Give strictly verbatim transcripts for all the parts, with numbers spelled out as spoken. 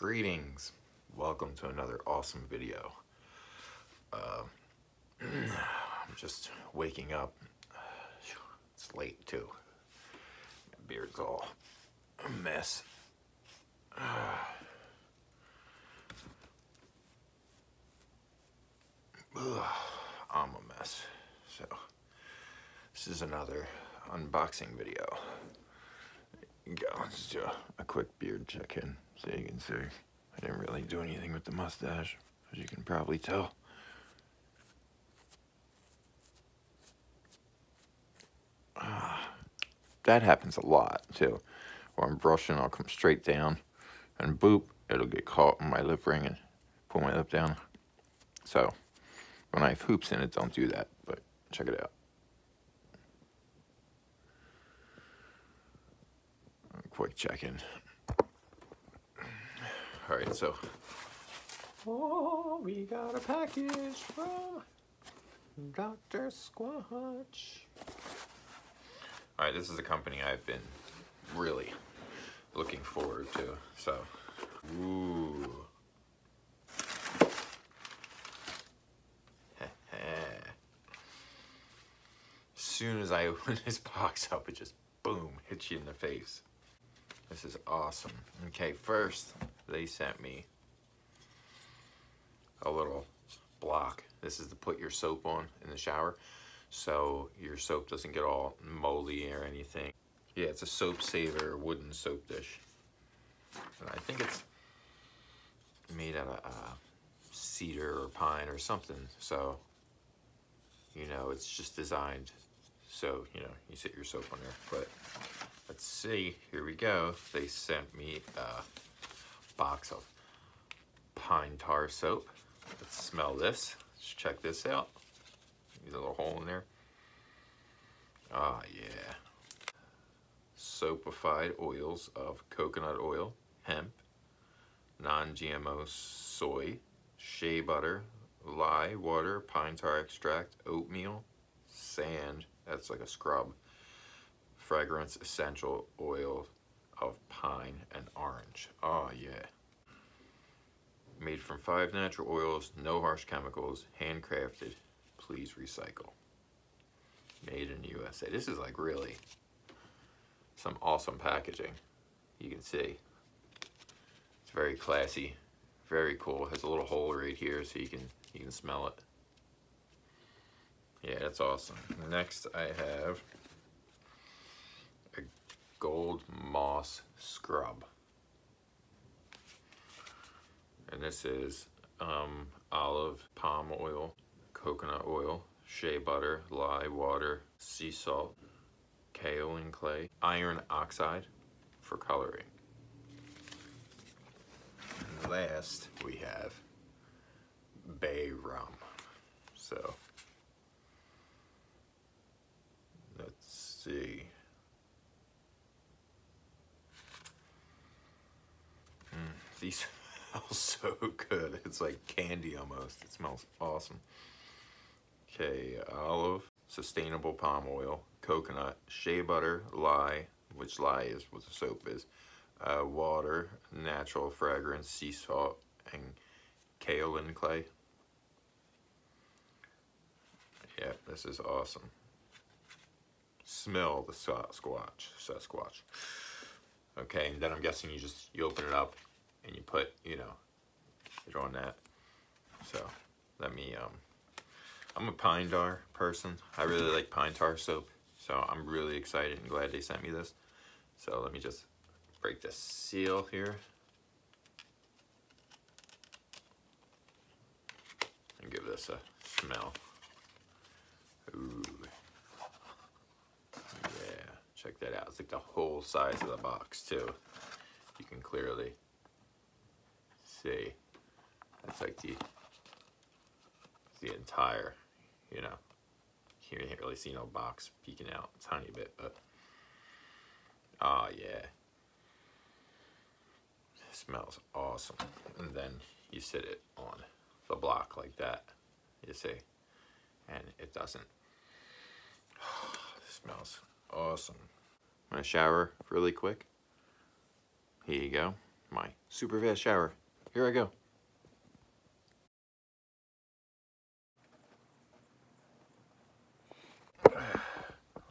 Greetings, welcome to another awesome video. Uh, I'm just waking up. It's late too. My beard's all a mess. Uh, I'm a mess. So this is another unboxing video. Go, let's do a, a quick beard check-in so you can see. I didn't really do anything with the mustache, as you can probably tell. Uh, that happens a lot, too. While I'm brushing, I'll come straight down, and boop, it'll get caught in my lip ring and pull my lip down. So, when I have hoops in it, don't do that, but check it out. Quick check-in. All right, so oh, we got a package from Doctor Squatch. All right, this is a company I've been really looking forward to. So, ooh, as soon as I open this box up, it just boom hits you in the face. This is awesome. Okay, first, they sent me a little block. This is to put your soap on in the shower so your soap doesn't get all moldy or anything. Yeah, it's a soap saver, wooden soap dish. And I think it's made out of uh, cedar or pine or something. So, you know, it's just designed so, you know, you sit your soap on there. But let's see, here we go. They sent me a box of pine tar soap. Let's smell this. Let's check this out. There's a little hole in there. Ah, yeah. Soapified oils of coconut oil, hemp, non G M O soy, shea butter, lye, water, pine tar extract, oatmeal, sand. That's like a scrub. Fragrance essential oil of pine and orange. Oh yeah. Made from five natural oils, no harsh chemicals, handcrafted, please recycle. Made in the U S A. This is like really some awesome packaging. You can see. It's very classy, very cool. It has a little hole right here so you can you can smell it. Yeah, that's awesome. Next I have Gold moss scrub, and this is um, olive, palm oil, coconut oil, shea butter, lye, water, sea salt, kaolin clay, iron oxide for coloring. And last we have bay rum. So let's see. These smell so good. It's like candy almost. It smells awesome. Okay, olive, sustainable palm oil, coconut, shea butter, lye, which lye is what the soap is, uh, water, natural fragrance, sea salt, and kaolin clay. Yeah, this is awesome. Smell the Squatch, Squatch. Okay, and then I'm guessing you just, you open it up, and you put, you know, it on that. So, let me, um, I'm a pine tar person. I really like pine tar soap. So, I'm really excited and glad they sent me this. So, let me just break this seal here. And give this a smell. Ooh. Yeah, check that out. It's like the whole size of the box, too. You can clearly see, that's like the the entire, you know, you can't really see no box peeking out a tiny bit, but oh yeah, it smells awesome. And then you sit it on the block like that, you see, and it doesn't, oh, it smells awesome. I'm gonna shower really quick. Here you go. my super fast shower. Here I go.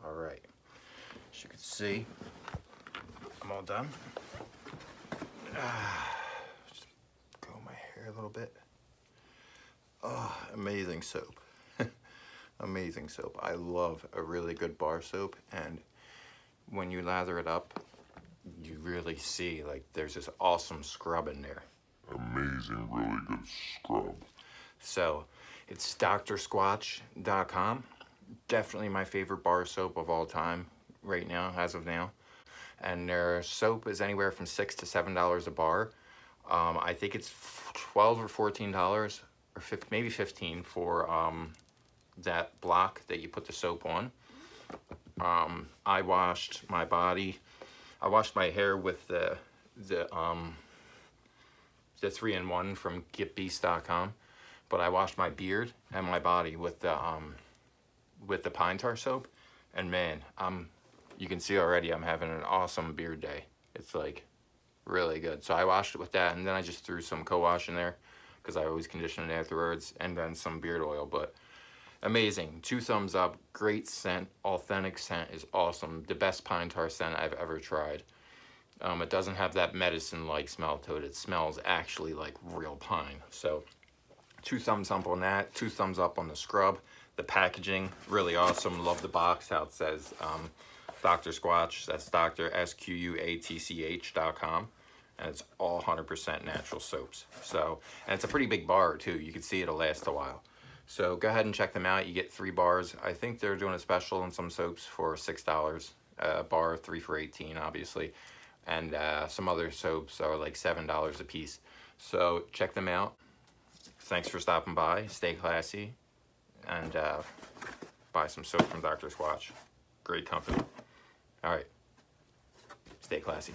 All right, as you can see, I'm all done. Just comb my hair a little bit. Oh, amazing soap. Amazing soap. I love a really good bar soap, and when you lather it up, you really see like there's this awesome scrub in there. Amazing, really good scrub. So it's Doctor Squatch dot com. Definitely my favorite bar soap of all time right now, as of now. And their soap is anywhere from six to seven dollars a bar. Um, I think it's twelve or fourteen dollars, or maybe fifteen for um, that block that you put the soap on. Um, I washed my body. I washed my hair with the the um, the three in one from get beast dot com, but I washed my beard and my body with the um, with the pine tar soap, and man, I'm. You can see already I'm having an awesome beard day. It's like really good. So I washed it with that, and then I just threw some co-wash in there because I always condition it afterwards, and then some beard oil, but amazing. Two thumbs up, great scent, authentic scent is awesome. The best pine tar scent I've ever tried. Um, it doesn't have that medicine-like smell to it. It smells actually like real pine. So two thumbs up on that, two thumbs up on the scrub. The packaging, really awesome. Love the box, how it says. Um, Doctor Squatch, that's Doctor S Q U A T C H dot com, and it's all one hundred percent natural soaps. So, and it's a pretty big bar too. You can see it'll last a while. So go ahead and check them out. You get three bars. I think they're doing a special on some soaps for six dollars a bar, three for eighteen, obviously. And uh, some other soaps are like seven dollars a piece. So check them out. Thanks for stopping by. Stay classy, and uh, buy some soap from Doctor Squatch. Great company. All right, stay classy.